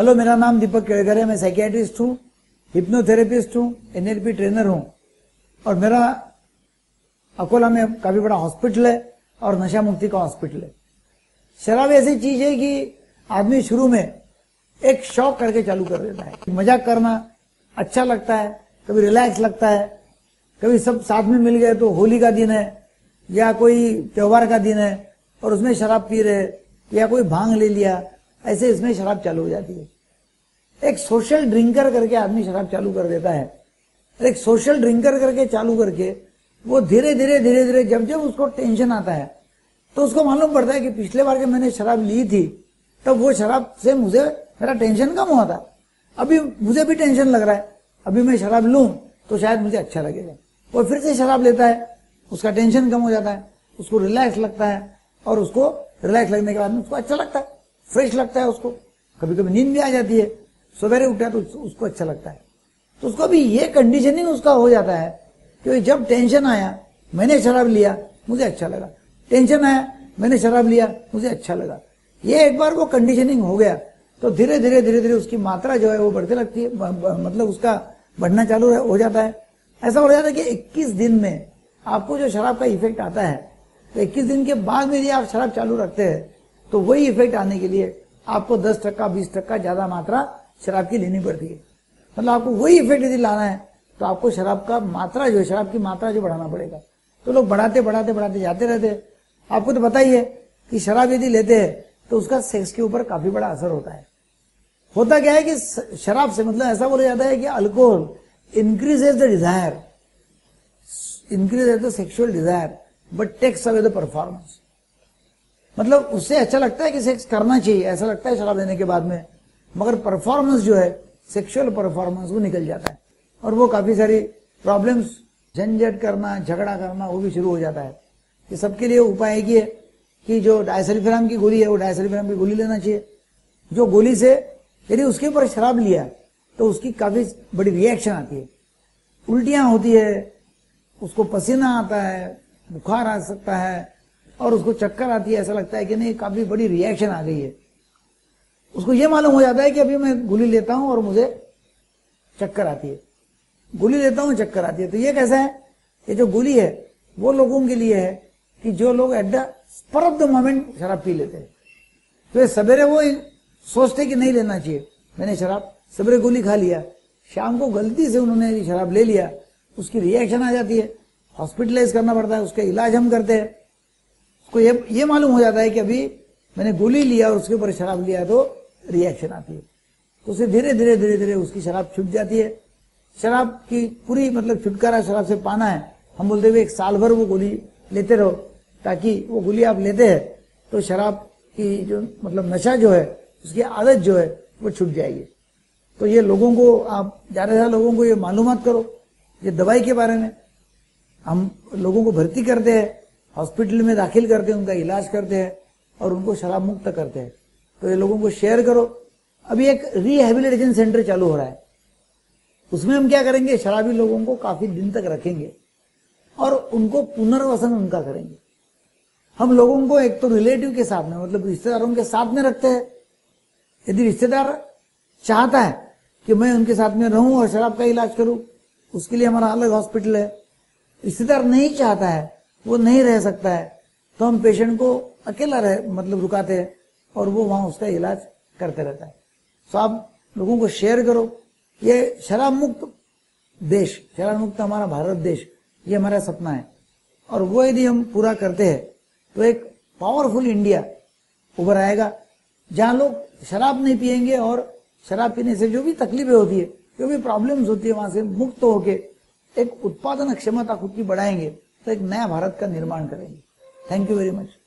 Hello, मेरा नाम दीपक केळकर है। मैं साइकियाट्रिस्ट हूँ, हिप्नोथेरेपिस्ट हूँ, एनएलपी ट्रेनर हूँ और मेरा अकोला में काफी बड़ा हॉस्पिटल है और नशा मुक्ति का हॉस्पिटल है। शराब ऐसी चीज है कि आदमी शुरू में एक शौक करके चालू कर देता है। मजाक करना अच्छा लगता है, कभी रिलैक्स लगता है, कभी सब साथ में मिल गए तो होली का दिन है या कोई त्योहार का दिन है और उसमें शराब पी रहे या कोई भांग ले लिया, ऐसे इसमें शराब चालू हो जाती है। एक सोशल ड्रिंकर करके आदमी शराब चालू कर देता है। एक सोशल ड्रिंकर करके चालू करके वो धीरे धीरे धीरे धीरे जब जब उसको टेंशन आता है तो उसको मालूम पड़ता है कि पिछले बार के मैंने शराब ली थी तब वो शराब से मुझे मेरा टेंशन कम हुआ था, अभी मुझे भी टेंशन लग रहा है, अभी मैं शराब लूं तो शायद मुझे अच्छा लगेगा। वो फिर से शराब लेता है, उसका टेंशन कम हो जाता है, उसको रिलैक्स लगता है और उसको रिलैक्स लगने के बाद उसको अच्छा लगता है, फ्रेश लगता है, उसको कभी कभी नींद भी आ जाती है, सवेरे उठता है तो उसको अच्छा लगता है। तो उसको भी ये कंडीशनिंग उसका हो जाता है कि जब टेंशन आया मैंने शराब लिया मुझे अच्छा लगा, टेंशन आया मैंने शराब लिया मुझे अच्छा लगा। ये एक बार वो कंडीशनिंग हो गया तो धीरे धीरे धीरे धीरे उसकी मात्रा जो है वो बढ़ते लगती है, मतलब उसका बढ़ना चालू हो जाता है। ऐसा हो जाता है कि 21 दिन में आपको जो शराब का इफेक्ट आता है तो 21 दिन के बाद में यदि आप शराब चालू रखते हैं तो वही इफेक्ट आने के लिए आपको 10% 20% ज्यादा मात्रा शराब की लेनी पड़ती है। मतलब आपको वही इफेक्ट यदि लाना है तो आपको शराब का मात्रा जो है, शराब की मात्रा जो बढ़ाना पड़ेगा। तो लोग बढ़ाते बढ़ाते बढ़ाते जाते रहते हैं। आपको तो पता ही है कि शराब यदि लेते हैं तो उसका सेक्स के ऊपर काफी बड़ा असर होता है। होता क्या है कि शराब से, मतलब ऐसा बोला जाता है कि alcohol increases the desire, increases the sexual desire but takes away the performance. मतलब उससे अच्छा लगता है कि सेक्स करना चाहिए ऐसा लगता है शराब लेने के बाद में, मगर परफॉर्मेंस जो है सेक्सुअल परफॉर्मेंस वो निकल जाता है और वो काफी सारी प्रॉब्लम्स, झंझट करना, झगड़ा करना वो भी शुरू हो जाता है। ये सबके लिए उपाय एक ही है कि जो डायसरिफिराम की गोली है वो डायसरिफिराम की गोली लेना चाहिए। जो गोली से यदि उसके ऊपर शराब लिया तो उसकी काफी बड़ी रिएक्शन आती है, उल्टियां होती है, उसको पसीना आता है, बुखार आ सकता है और उसको चक्कर आती है, ऐसा लगता है कि नहीं काफी बड़ी रिएक्शन आ गई है। उसको ये मालूम हो जाता है कि अभी मैं गोली लेता हूं और मुझे चक्कर आती है, गोली लेता हूं चक्कर आती है। तो ये कैसा है, ये जो गोली है वो लोगों के लिए है कि जो लोग at the spur of the moment शराब पी लेते हैं। तो सवेरे वो सोचते कि नहीं लेना चाहिए, मैंने शराब सवेरे गोली खा लिया, शाम को गलती से उन्होंने शराब ले लिया, उसकी रिएक्शन आ जाती है, हॉस्पिटलाइज करना पड़ता है, उसका इलाज हम करते हैं। उसको ये मालूम हो जाता है कि अभी मैंने गोली लिया और उसके ऊपर शराब लिया तो रिएक्शन आती है, तो उसे धीरे धीरे धीरे धीरे उसकी शराब छूट जाती है। शराब की पूरी मतलब छुटकारा शराब से पाना है, हम बोलते हुए 1 साल भर वो गोली लेते रहो ताकि वो गोली आप लेते हैं तो शराब की जो मतलब नशा जो है उसकी आदत जो है वो छूट जाएगी। तो ये लोगों को, आप ज्यादा से ज्यादा लोगों को ये मालूमात करो। ये दवाई के बारे में हम लोगों को भर्ती करते हैं, हॉस्पिटल में दाखिल करते हैं, उनका इलाज करते हैं और उनको शराब मुक्त करते हैं। तो ये लोगों को शेयर करो। अभी एक रिहेबिलिटेशन सेंटर चालू हो रहा है, उसमें हम क्या करेंगे, शराबी लोगों को काफी दिन तक रखेंगे और उनको पुनर्वसन उनका करेंगे। हम लोगों को एक तो रिलेटिव के साथ में, मतलब रिश्तेदारों के साथ में रखते हैं। यदि रिश्तेदार चाहता है कि मैं उनके साथ में रहूं और शराब का इलाज करूं, उसके लिए हमारा अलग हॉस्पिटल है। रिश्तेदार नहीं चाहता है, वो नहीं रह सकता है, तो हम पेशेंट को अकेला रुकाते हैं और वो वहां उसका इलाज करते रहता है। तो आप लोगों को शेयर करो। ये शराब मुक्त देश, शराब मुक्त हमारा भारत देश, ये हमारा सपना है और वो यदि हम पूरा करते हैं तो एक पावरफुल इंडिया उभर आएगा जहां लोग शराब नहीं पिएंगे और शराब पीने से जो भी तकलीफें होती है, जो भी प्रॉब्लम्स होती है, वहां से मुक्त होकर एक उत्पादन क्षमता खुद की बढ़ाएंगे तो एक नया भारत का निर्माण करेंगे। Thank you very much.